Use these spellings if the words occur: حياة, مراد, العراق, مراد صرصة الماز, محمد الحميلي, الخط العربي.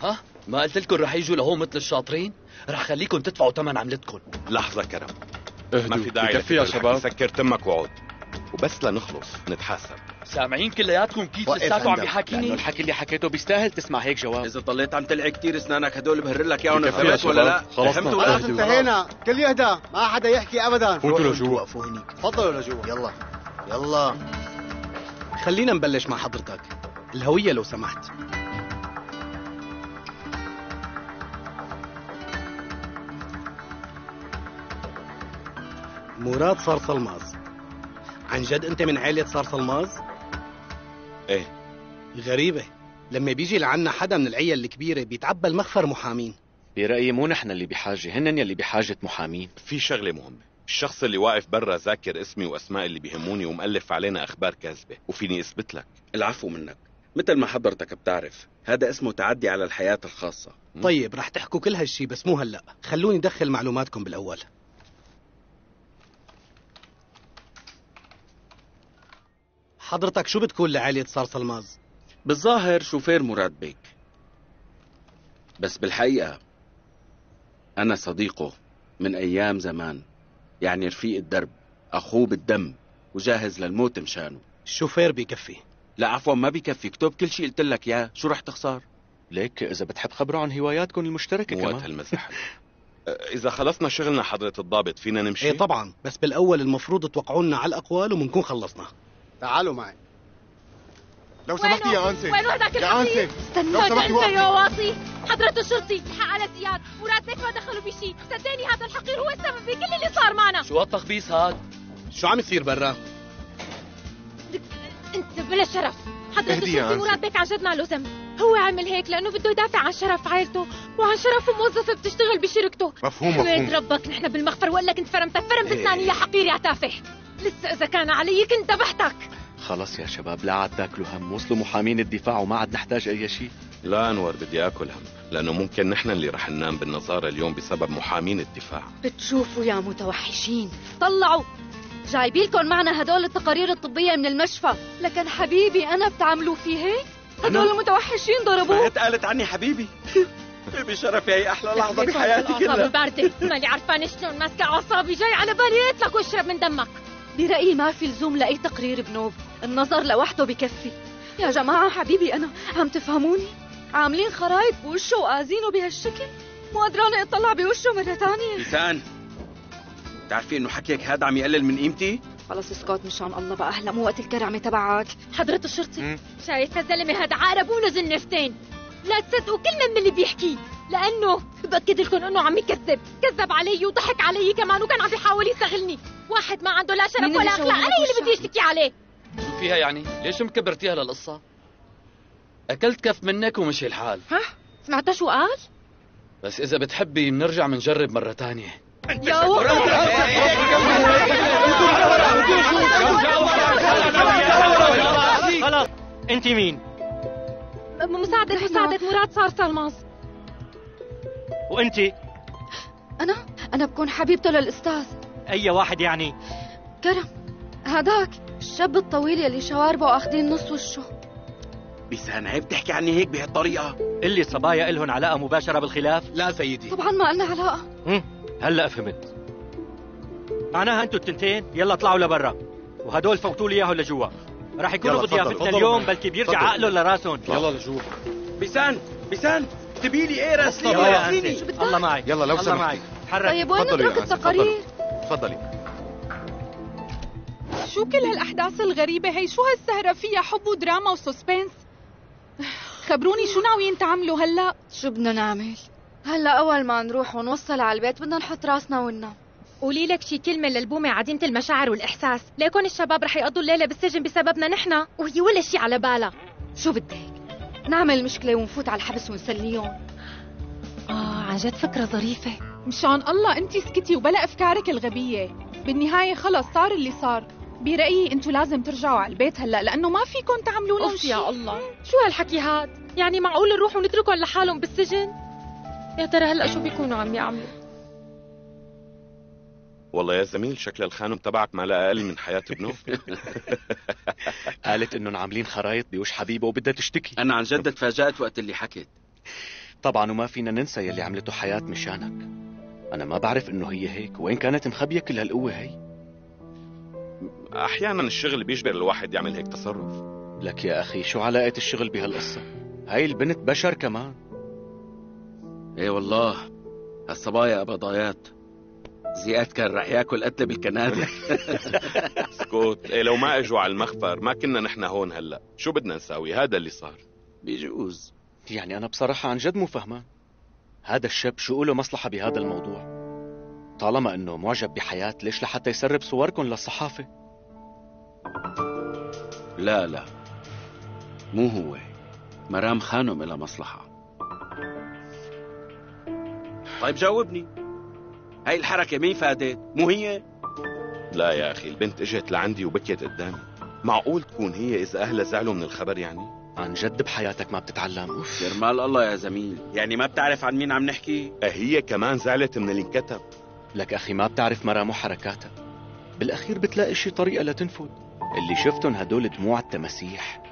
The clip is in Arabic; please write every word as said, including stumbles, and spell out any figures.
ها؟ ما قلت لكم رح يجوا لهون مثل الشاطرين؟ رح خليكم تدفعوا ثمن عملتكم. لحظة كرم، ما في داعي لكفي يا شباب. سكر تمك وعود، وبس لنخلص نتحاسب. سامعين كلياتكم كيف لساتو عم بيحاكيني؟ الحكي اللي حكيته بيستاهل تسمع هيك جواب. اذا ضليت عم تلعي كثير اسنانك هدول بهر لك اياهم. فهمت ولا لا؟ فهمت ولا لا؟ انتهينا، كل يهدى، ما حدا يحكي ابدا. فوتوا لجوا، وقفوا هنيك. تفضلوا لجوا. يلا يلا خلينا نبلش مع حضرتك. الهوية لو سمحت. مراد صرصة الماز. عن جد انت من عائلة صرصة الماز؟ ايه. غريبة، لما بيجي لعنا حدا من العيال الكبيرة بيتعبى المخفر محامين. برأيي مو نحن اللي بحاجة، هنن يلي بحاجة محامين. في شغلة مهمة، الشخص اللي واقف برا ذاكر اسمي واسماء اللي بيهموني ومؤلف علينا اخبار كاذبة، وفيني اثبت لك. العفو منك، مثل ما حضرتك بتعرف هذا اسمه تعدي على الحياة الخاصة. م? طيب رح تحكوا كل هالشي بس مو هلا، خلوني ادخل معلوماتكم بالاول. حضرتك شو بتكون لعائلة صرصة الماز؟ بالظاهر شوفير مراد بيك، بس بالحقيقة أنا صديقه من أيام زمان، يعني رفيق الدرب، أخوه بالدم، وجاهز للموت مشانه. الشوفير بيكفي. لا عفوا ما بيكفي، كتب كل شيء قلت لك ياه، شو رح تخسر؟ ليك إذا بتحب خبره عن هواياتكم المشتركة كمان. وقت هالمزح. إذا خلصنا شغلنا حضرة الضابط فينا نمشي؟ إيه طبعا، بس بالأول المفروض توقعونا على الأقوال ومنكون خلصنا. تعالوا معي لو سمحتي يا أنسة. وين وحدك يا أنسة؟ استناك أنت يا واطي. حضرة الشرطي، الحق على زياد، مراد بيك ما دخلوا بشي، صدقني هذا الحقير هو السبب بكل اللي صار معنا. شو هالتخبيص هاد؟ شو عم يصير برا؟ أنت بلا شرف. حضرة الشرطي مراد بيك عن جد ما له ذنب، هو عمل هيك لأنه بده يدافع عن شرف عائلته وعن شرف موظفة بتشتغل بشركته. مفهوم مفهوم. وين ربك نحن بالمغفر ولا كنت فرمتك فرم بسناني يا حقير يا تافه. لسه إذا كان علي كنت ذبحتك. خلص يا شباب لا عاد تاكلوا هم، وصلوا محامين الدفاع وما عاد نحتاج أي شيء. لا أنور بدي آكل هم، لأنه ممكن نحن اللي رح ننام بالنظارة اليوم بسبب محامين الدفاع. بتشوفوا يا متوحشين، طلعوا جايبيلكم معنا هدول التقارير الطبية من المشفى. لكن حبيبي أنا بتعملوا فيه هيك؟ هدول المتوحشين ضربوه. سمعت قالت عني حبيبي. بيبي شرف هي أحلى لحظة بحياتي كلها. الأعصاب باردة، ماني عرفانة شلون ماسكة أعصابي، جاي على بالي أقتلك وأشرب من دمك. برأيي ما في لزوم لأي تقرير بنوب، النظر لوحده بكفي. يا جماعة حبيبي أنا، عم تفهموني؟ عاملين خرايط بوشه وقازينه بهالشكل، مو قدرانة اطلع بوشه مرة ثانية. لسان، بتعرفي إنه حكيك هذا عم يقلل من قيمتي؟ خلص اسكت مشان الله بقى، هلا مو وقت الكرعمة تبعك. حضرة الشرطي، شايف هالزلمة هذا عارب ونزل نفتين، لا تصدقوا كلمة من اللي بيحكيه، لأنه بأكد لكم إنه عم يكذب، كذب علي وضحك علي كمان، وكان عم يحاول يستغلني. واحد ما عنده لا شرف ولا أخلاق، أنا اللي بدي أشتكي عليه. شو فيها يعني؟ ليش مكبرتيها للقصة؟ أكلت كف منك ومشي الحال. ها؟ سمعتها شو قال؟ بس إذا بتحبي بنرجع بنجرب مرة ثانية. يا خلاص، أنت مين؟ مساعدة مساعدة مراد صرصة الماز. وأنت؟ أنا؟ أنا بكون حبيبته للأستاذ. أي واحد يعني؟ كرم، هداك الشاب الطويل يلي شواربه أخذين نص وشه. بيسان عيب تحكي عني هيك بهالطريقة. اللي صبايا إلهن علاقة مباشرة بالخلاف؟ لا سيدي طبعا ما قلنا علاقة. امم هلا فهمت، معناها أنتوا التنتين يلا طلعوا لبرا، وهدول فوتوا لي إياهم لجوا، راح يكونوا بضيافتنا اليوم، بلكي بيرجع عقله لراسهم. يلا لجوا. بيسان بيسان تبي لي إيه راسلي راسليني؟ الله معي يلا لو سمحتي. تحرك. طيب وين نترك التقارير؟ تفضلي. شو كل هالاحداث الغريبه هي؟ شو هالسهره فيها حب ودراما وسسبنس؟ خبروني شو ناويين تعملوا هلا؟ شو بدنا نعمل هلا؟ اول ما نروح ونوصل على البيت بدنا نحط راسنا وننام. قولي لك شي كلمه للبومه عديمه المشاعر والاحساس، ليكون الشباب رح يقضوا الليله بالسجن بسببنا نحن، وهي ولا شي على بالها. شو بدك نعمل مشكله ونفوت على الحبس ونسليهم؟ اه عن جد فكره ظريفه. مشان الله انتي اسكتي وبلا افكارك الغبيه، بالنهايه خلص صار اللي صار. برايي انتو لازم ترجعوا على البيت هلا، لانه ما فيكم تعملوا لهم شيء. يا الله شو هالحكي هاد؟ يعني معقول نروح ونتركهم لحالهم بالسجن؟ يا ترى هلا شو بيكونوا عم يعملوا؟ والله يا زميل شكل الخانم تبعك ما لا اقل من حياة ابنه. قالت انهم عاملين خرايط بوش حبيبه وبدها تشتكي. انا عن جد تفاجأت وقت اللي حكت. طبعا وما فينا ننسى يلي عملته حياة مشانك. أنا ما بعرف إنه هي هيك، وإن كانت مخبية كل هالقوة هي. أحيانا الشغل بيجبر الواحد يعمل هيك تصرف. لك يا أخي، شو علاقة الشغل بهالقصة؟ هاي البنت بشر كمان. إيه والله، هالصبايا أبضايات. زياد كان رح ياكل قتلة بالكنادة. اسكت، إيه لو ما إجوا على المخفر ما كنا نحن هون هلا، شو بدنا نساوي؟ هذا اللي صار. بيجوز. يعني أنا بصراحة عن جد مو فهمان. هذا الشاب شو له مصلحة بهذا الموضوع؟ طالما انه معجب بحياة، ليش لحتى يسرب صوركم للصحافة؟ لا لا، مو هو، مرام خانم إلى مصلحة. طيب جاوبني، هاي الحركة مين فادت؟ مو هي؟ لا يا أخي، البنت اجت لعندي وبكيت قدامي. معقول تكون هي إذا أهلها زعلوا من الخبر يعني؟ عن جد بحياتك ما بتتعلم. اوف، جرمال الله يا زميل، يعني ما بتعرف عن مين عم نحكي؟ هي كمان زعلت من اللي انكتب. لك أخي، ما بتعرف مرام وحركاتها، بالأخير بتلاقي شي طريقة لتنفذ. اللي شفتن هدول دموع التماسيح،